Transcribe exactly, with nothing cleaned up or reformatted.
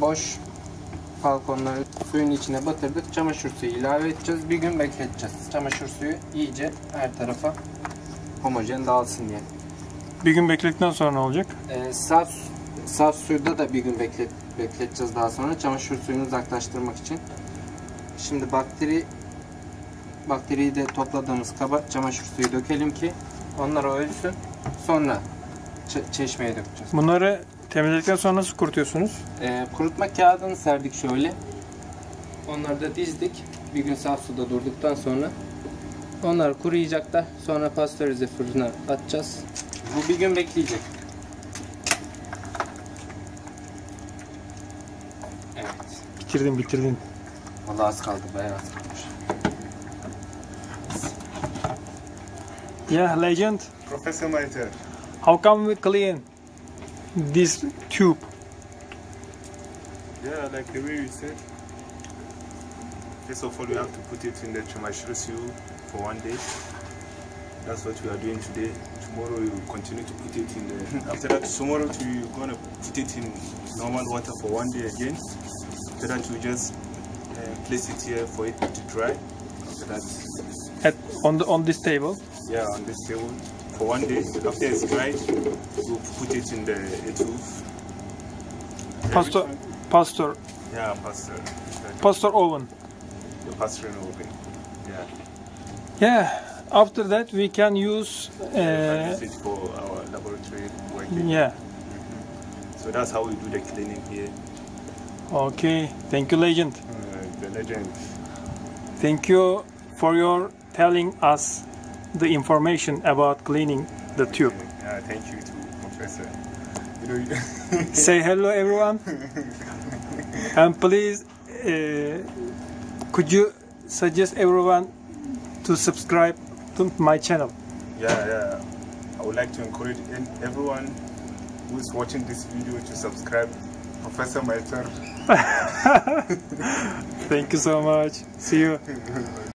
boş balkonları suyun içine batırdık. Çamaşır suyu ilave edeceğiz. Bir gün bekleteceğiz. Çamaşır suyu iyice her tarafa homojen dağılsın diye. Bir gün bekledikten sonra ne olacak? Ee, saf, saf suyda da bir gün beklet, bekleteceğiz daha sonra. Çamaşır suyunu uzaklaştırmak için. Şimdi bakteri bakteriyi de topladığımız kaba çamaşır suyu dökelim ki onlar ölsün. Sonra çeşmeye dökeceğiz. Bunları temizledikten sonra nasıl kurutuyorsunuz? Ee, kurutma kağıdını serdik şöyle. Onları da dizdik. Bir gün saf suda durduktan sonra onlar kuruyacaklar. Sonra pastörize fırına atacağız. Bu bir gün bekleyecek. Evet. Bitirdin bitirdin. Vallahi az kaldı, bayağı az kalmış. Yeah, legend. Professor Maitar. How come we clean this tube? Yeah, like the way you said. First of all, we have to put it in the Chamashiro Siu for one day. That's what we are doing today. Tomorrow you will continue to put it in the... After that, tomorrow you are going to put it in normal water for one day again. After that, you just uh, place it here for it to dry. After that... At, on, the, on this table? Yeah, on this table. For one day. After it's dried, we'll put it in the etuve. Pastor, pastor. Yeah, pastor. Exactly. Pastor oven. The pastor oven. Yeah. Yeah. After that, we can use. Uh, we can use it for our laboratory working. Yeah. Mm-hmm. So that's how we do the cleaning here. Okay. Thank you, legend. Uh, the legend. Thank you for your telling us the information about cleaning the tube. Uh, thank you to Professor. You know, say hello, everyone. And please, uh, could you suggest everyone to subscribe to my channel? Yeah, yeah. I would like to encourage everyone who is watching this video to subscribe. Professor Maitar. Thank you so much. See you.